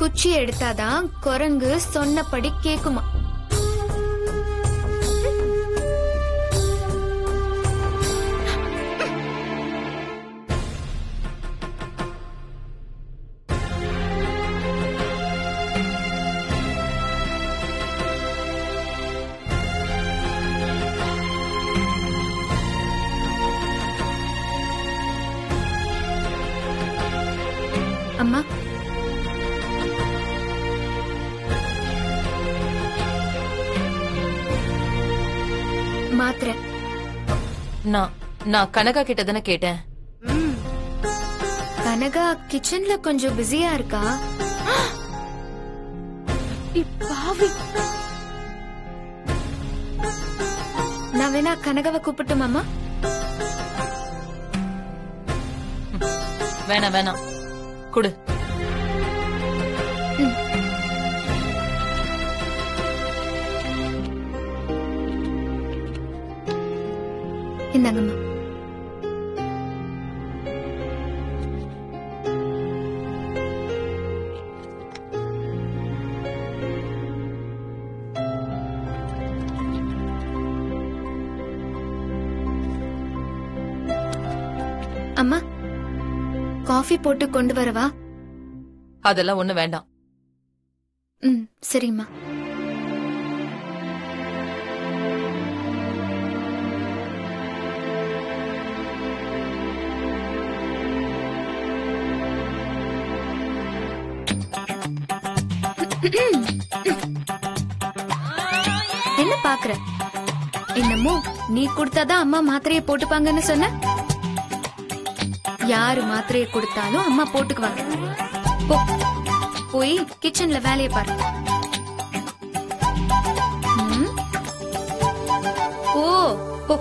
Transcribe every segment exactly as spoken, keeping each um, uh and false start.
குச்சி எடுத்தாதான் குரங்கு சொன்னபடி கேக்குமா. அம்மா மாத்ர நான் நான் கனகா கிட்ட தான கேட்டேன். கனகா கிச்சன்ல கொஞ்சம் பிஸியா இருக்கா. பாவி நான் வேணா கனகாவை கூப்பிட்டுமாமா? வேணா வேணா குடு. இந்தாங்கம்மா. அம்மா காஃபி போட்டு கொண்டு வரவா? அதெல்லாம் ஒண்ணு வேண்டாம். ம் சரிம்மா. என்ன பாக்குற? என்னமோ நீ கொடுத்தாதான் அம்மா மாத்திரையை போட்டுப்பாங்கன்னு சொன்ன. யாரு மாத்திரையை கொடுத்தாலும் அம்மா போட்டுக்குவாங்க. போய் கிச்சன்ல வேலையை பாரு. ஓ போ.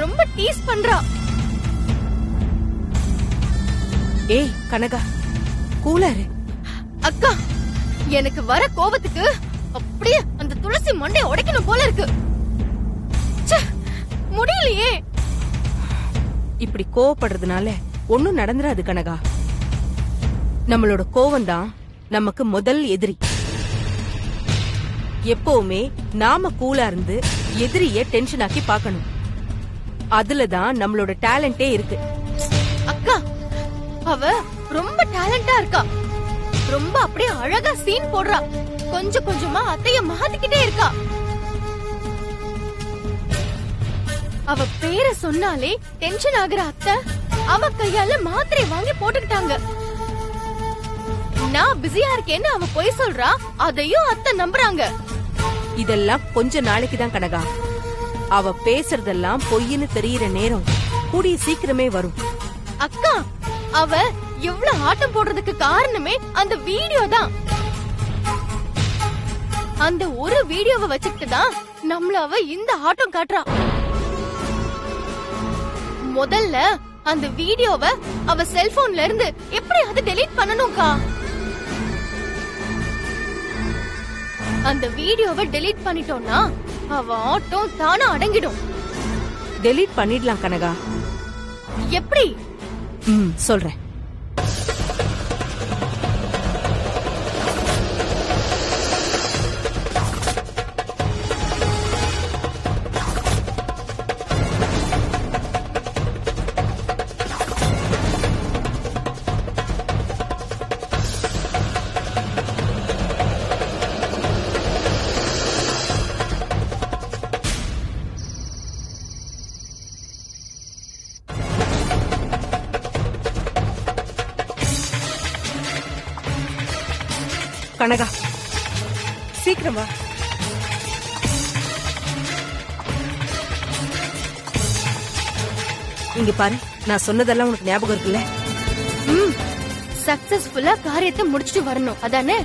ரொம்ப டீஸ் பண்றா. ஏய் கனகா கூலா இரு. அக்கா எனக்கு வர கோபத்துக்கு அப்படியே அந்த துளசி மண்டைய உடைக்கணும் போல இருக்கு. ச்சே முடியலையே. இப்படி கோவப்படுறதுனால ஒண்ணும் நடந்துராது கனகா. நம்மளோட கோவம் தான் நமக்கு முதல் எதிரி. எப்பவுமே நாம கூலா இருந்து எதிரிய டென்ஷன் ஆக்கி பார்க்கணும். அதுலதான் நம்மளோட டேலண்டே இருக்கு. அக்கா அவ ரொம்ப டேலண்டா இருக்கா. ரொம்ப அப்படியே அழகா சீன் போடுறா. கொஞ்சம் கொஞ்சமா அத்தைய மாத்திக்கிட்டே இருக்கா. அவ பேரை சொன்னாலே டென்ஷன் ஆகுற அத்தை அவ கையால மாத்திரை வாங்கி போட்டுக்கிட்டாங்க. நான் பிஸியா இருக்கேன்னு அவ போய் சொல்றா. அதையும் அத்தை நம்புறாங்க. இதெல்லாம் கொஞ்ச நாளைக்குதான் கனகா. அவ பேசுறதெல்லாம் பொய்ன்னு தெரியற நேரம் கூடிய சீக்கிரமே வரும். அக்கா அவ எவ்வளவு ஆட்டம் போடுறதுக்கு காரணமே அந்த வீடியோ தான். அந்த ஒரு வீடியோவை வச்சுக்கிட்டு தான் நம்மள அவ இந்த ஆட்டம் காட்டுறா. முதல்ல அந்த வீடியோவை அவ செல்போன்ல இருந்து எப்படி அது டெலீட் பண்ணணும்க்கா. அந்த வீடியோவை டெலீட் பண்ணிட்டோம்னா அவ ஆட்டோ தானா அடங்கிடும். டெலீட் பண்ணிடலாம் கனகா. எப்படி? ம் சொல்றேன். கனகா சீக்கிரமா. இங்க பாரு நான் சொன்னதெல்லாம் உனக்கு ஞாபகம் இருக்குல்ல. ம் சக்சஸ்ஃபுல்லா காரியத்தை முடிச்சிட்டு வரணும் அதானே.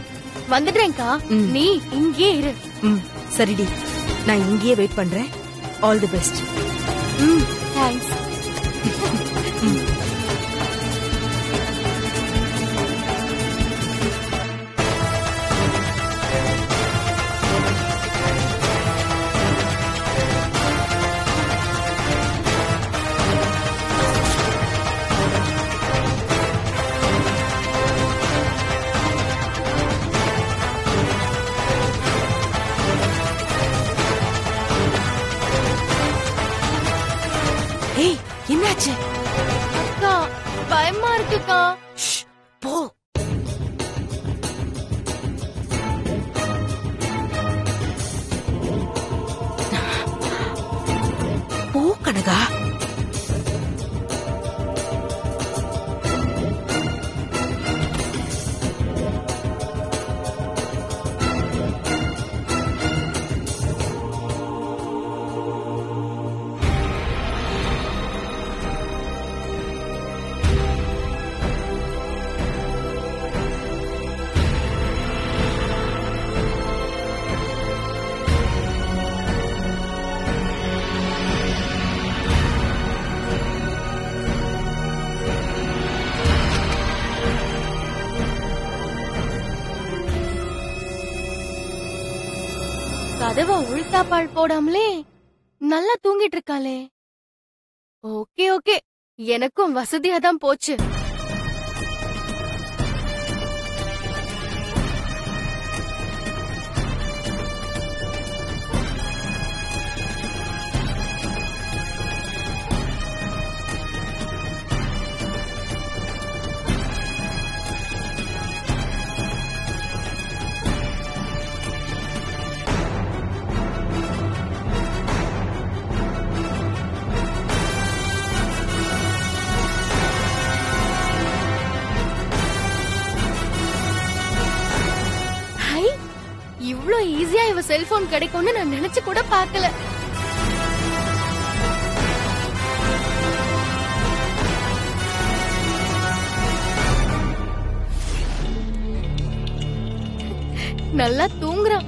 வந்துடுறேன்க்கா நீ இங்கே இரு. ம் சரிடி நான் இங்கேயே வெயிட் பண்றேன். All the best. ம் தேங்க்ஸ். जाएगा। वो कनगा कदव उल्टा पाड़े नल्ला तूंगिट्टिरुक्काले। ओके ओके एनक्कुम वसदिया दान पोच्चु। ஈஸியா இவ செல்போன் கிடைக்கும்னு நான் நினைச்சு கூட பார்க்கல। நல்லா தூங்குறான்।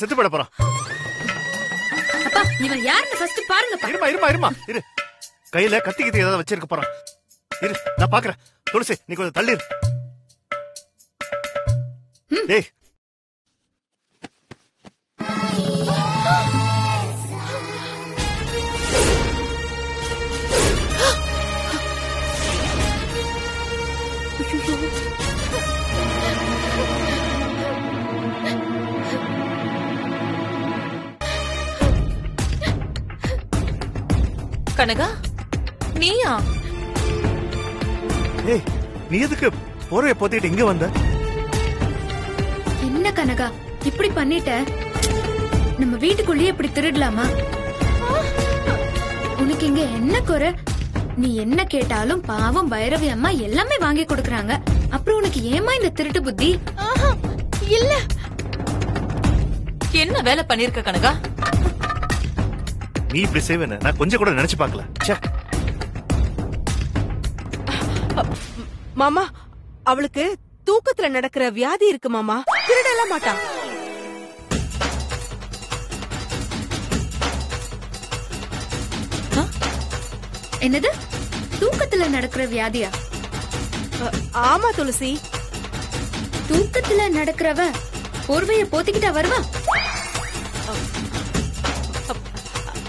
செத்து போட போறான். அப்பா இவன் யாருன்னு ஃபர்ஸ்ட் பாருங்கப்பா. இருமா இருமா இருமா இரு. கையில கத்தி கிட்ட ஏதாவது வச்சிருக்க போறான். இரு நான் பார்க்கறேன். துளசி நீ கொஞ்சம் தள்ளி இரு. டேய் कनगा नीया ए नी எதுக்கு போறே போத்திட்டு இங்க வந்த என்ன கனகா இப்படி பண்ணிட்ட நம்ம வீட்டுக்குள்ளே இப்படி திருடலாமா உனக்கு இங்க என்ன குறை நீ என்ன கேட்டாலும் பாவம் பைரவி அம்மா எல்லாமே வாங்கி கொடுக்கறாங்க அப்புறம் உனக்கு ஏமா இந்த திருட்டு புத்தி இல்ல என்ன வேலை பண்ணிருக்க கனகா நீ இப்படி சேவன நான் கொஞ்சம் கூட நினைச்சு பார்க்கல ச்சே மாமா அவளுக்கு தூக்கத்துல நடக்கிற வியாதி இருக்கு மாமா திருடல மாட்டா என்னது தூக்கத்துல நடக்கிற வியாதியா ஆமா துளசி தூக்கத்துல நடக்கிறவ போர்வைய போத்திக்கிட்டா வருவா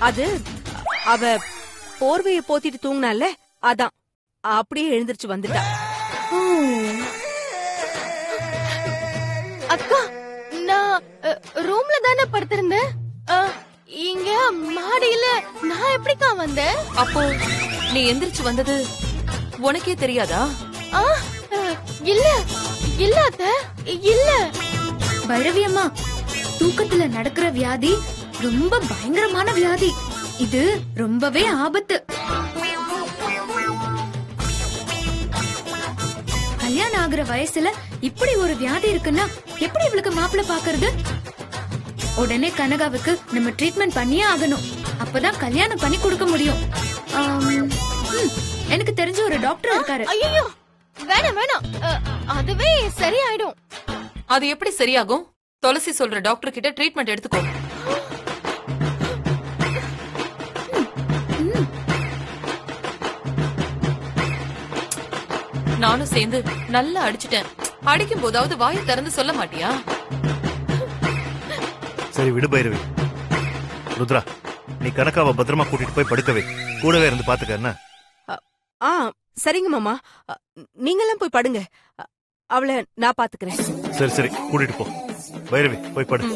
அது அவ போர்வையை போத்திட்டு தூங்கினால அதான் அப்படியே எழுந்திருச்சு வந்துட்டா அக்கா நான் ரூம்ல தானே படுத்திருந்தேன் இங்க மாடியில நான் எப்படிக்கா வந்தேன் அப்போ நீ எந்திரிச்சு வந்தது உனக்கே தெரியாதா இல்ல இல்லாத இல்ல பைரவி அம்மா தூக்கத்துல நடக்கிற வியாதி ரொம்ப பயங்கரமான வியாதி இது ரொம்பவே ஆபத்து கல்யாணம் ஆகுற வயசுல இப்படி ஒரு வியாதி இருக்குன்னா எப்படி இவளுக்கு மாப்பிள்ளை பாக்குறது உடனே கனகாவுக்கு நம்ம ட்ரீட்மெண்ட் பண்ணியே ஆகணும் அப்பதான் கல்யாணம் பண்ணி கொடுக்க முடியும் எனக்கு தெரிஞ்ச ஒரு டாக்டர் இருக்காரு ஐயோ வேணாம் வேணாம் அதுவே சரியாயிடும் அது எப்படி சரியாகும் துளசி சொல்ற டாக்டர் கிட்ட ட்ரீட்மெண்ட் எடுத்துக்கோ நானும் சேர்ந்து நல்லா அடிச்சிட்டேன் அடிக்கும் போதாவது வாயை திறந்து சொல்ல மாட்டியா சரி விடு பைரவி ருத்ரா நீ கனகாவை பத்திரமா கூட்டிட்டு போய் படுக்கவே கூடவே இருந்து பாத்துக்கன்னா ஆ சரிங்க மாமா நீங்களாம் போய் படுங்க அவளை நான் பாத்துக்கிறேன் சரி சரி கூட்டிட்டு போ பைரவி போய் படு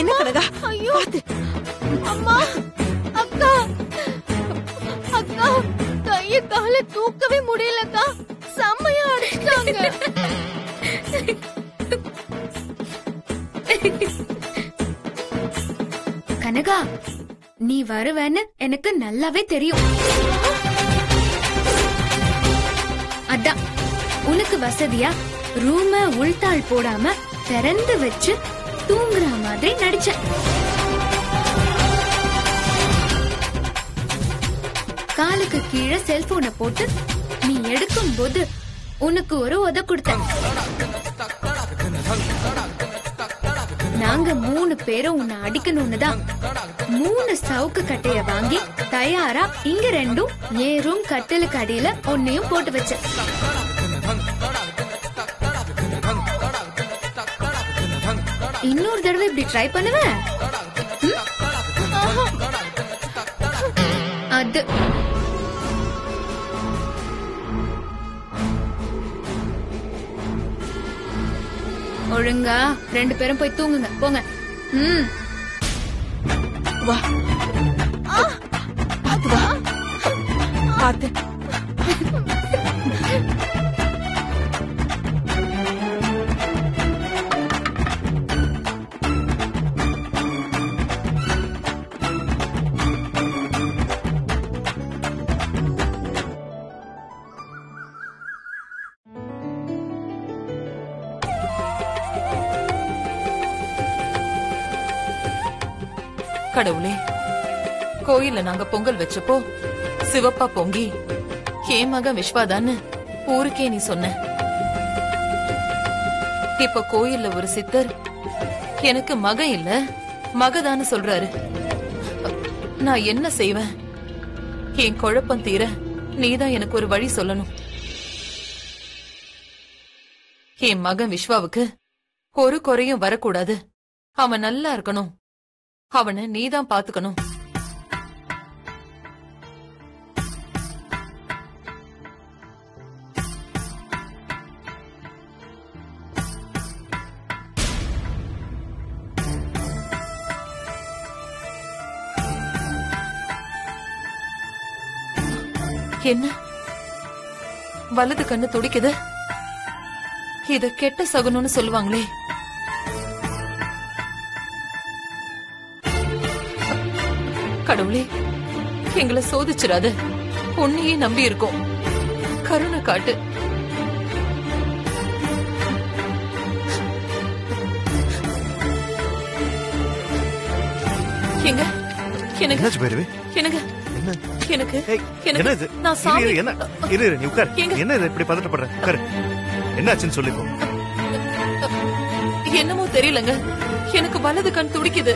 என்ன கனகா ஐயோ அம்மா அக்கா அக்கா கைய கால தூக்கவே முடியலக்கா செம்மையா அடிச்சாங்க கனகா நீ வருவேன்னு எனக்கு நல்லாவே தெரியும் அதான் உனக்கு வசதியா ரூம உள்தாள் போடாம திறந்து வச்சு தூங்குற மாதிரி நடிச்ச காலுக்கு கீழே செல்போனை போட்டு நீ எடுக்கும் போது உனக்கு ஒரு உத கொடுத்த நாங்க மூணு பேரும் உன்னை அடிக்கணும்னுதான் மூணு சவுக்கு கட்டைய வாங்கி தயாரா இங்க ரெண்டும் ஏறும் கட்டலுக்கு அடியில ஒன்னையும் போட்டு வச்ச இன்னொரு தடவை இப்படி ட்ரை பண்ணுவேன் அது ஒழுங்கா ரெண்டு பேரும் போய் தூங்குங்க போங்க ம் வா கடவுளே, கோயில்ல நாங்க பொங்கல் வச்சப்போ சிவப்பா பொங்கி ஹேமக விஸ்வாதான்னு ஊருக்கே நீ சொன்ன. இப்ப கோயில்ல ஒரு சித்தர் எனக்கு மக இல்ல மகதான்னு சொல்றாரு. நான் என்ன செய்வேன்? என் குழப்பம் தீர நீதான் எனக்கு ஒரு வழி சொல்லணும். என் மகன் விஸ்வாவுக்கு ஒரு குறையும் வரக்கூடாது. அவன் நல்லா இருக்கணும். அவனை நீதான் பாத்துக்கணும். என்ன வலது கண்ணு துடிக்குது? இத கெட்ட சகுனம்னு சொல்லுவாங்களே. கடவுளே, எங்களை சோதிச்சிடாத. உன்னையே நம்பி இருக்கோம். கருணை காட்டு. எங்க எனக்கு எனக்கு எனக்கு நான் சாமி. என்ன இரு நீ உட்கார். என்ன இது இப்படி பதட்டப்படுற? உட்கார். என்ன ஆச்சுன்னு சொல்லிக்கோ. என்னமோ தெரியலங்க, எனக்கு வலது கண் துடிக்குது.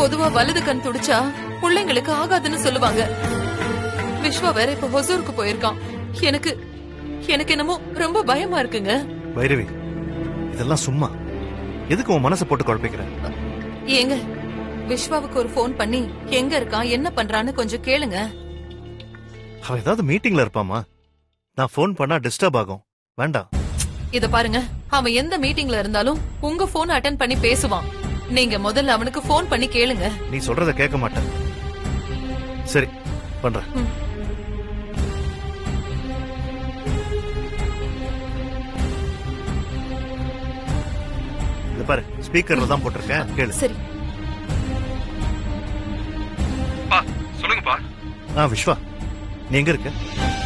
பொதுவா வலது கண் துடிச்சா பிள்ளைங்களுக்கு ஆகாதுன்னு சொல்லுவாங்க. விஸ்வா வேற இப்ப ஹொசூருக்கு போயிருக்கான். எனக்கு எனக்கு என்னமோ ரொம்ப பயமா இருக்குங்க. பைரவி, இதெல்லாம் சும்மா. எதுக்கு உன் மனசை போட்டு குழப்பிக்கிற? ஏங்க, விஸ்வாவுக்கு ஒரு போன் பண்ணி எங்க இருக்கான் என்ன பண்றான்னு கொஞ்சம் கேளுங்க. அவ ஏதாவது மீட்டிங்ல இருப்பாமா? நான் போன் பண்ணா டிஸ்டர்ப் ஆகும். வேண்டாம். இத பாருங்க, அவன் எந்த மீட்டிங்ல இருந்தாலும் உங்க போன் அட்டென்ட் பண்ணி பேசுவான். நீங்க முதல்ல அவனுக்கு போன் பண்ணி கேளுங்க. நீ சொல்றத கேட்க மாட்டேன். சரி பண்ற. இத பாரு, ஸ்பீக்கர்ல தான் போட்டிருக்கேன், கேளு. சரி சொல்லுங்கப்பா. விஸ்வா, நீ எங்க இருக்க?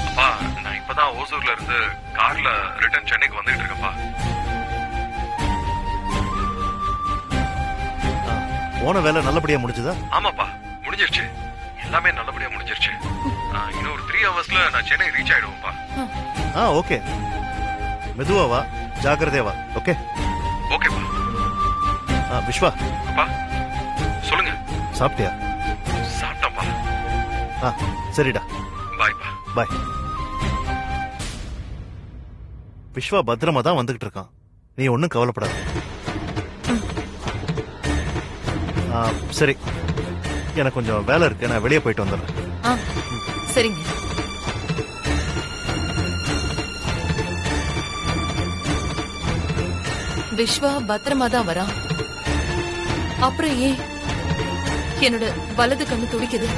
அப்பா, நான் இப்பதான் ஓசூர்ல இருந்து கார்ல ரிட்டர்ன் சென்னைக்கு வந்துட்டு இருக்கேன்ப்பா. போன வேலை நல்லபடியா முடிஞ்சதா? ஆமாப்பா, முடிஞ்சிருச்சு. எல்லாமே நல்லபடியா முடிஞ்சிருச்சு. இன்னும் ஒரு த்ரீ ஹவர்ஸ்ல நான் சென்னை ரீச் ஆயிடுவேன்ப்பா. ஆ, ஓகே. மெதுவாவா, ஜாக்கிரதையாவா. ஓகே ஓகேப்பா. விஸ்வா. அப்பா சொல்லுங்க. சாப்பிட்டியா? சரிடா, பாய் பாய். விஸ்வா பத்திரமா தான் வந்துகிட்டு இருக்கான். நீ ஒன்னும் கவலைப்படாத. சரி, எனக்கு கொஞ்சம் வேலை இருக்கு. நான் வெளியே போயிட்டு வந்துடுறேன். சரிங்க. விஸ்வா பத்திரமா தான் வரான். அப்புறம் ஏன் என்னோட வலது கண்ணு துடிக்குது?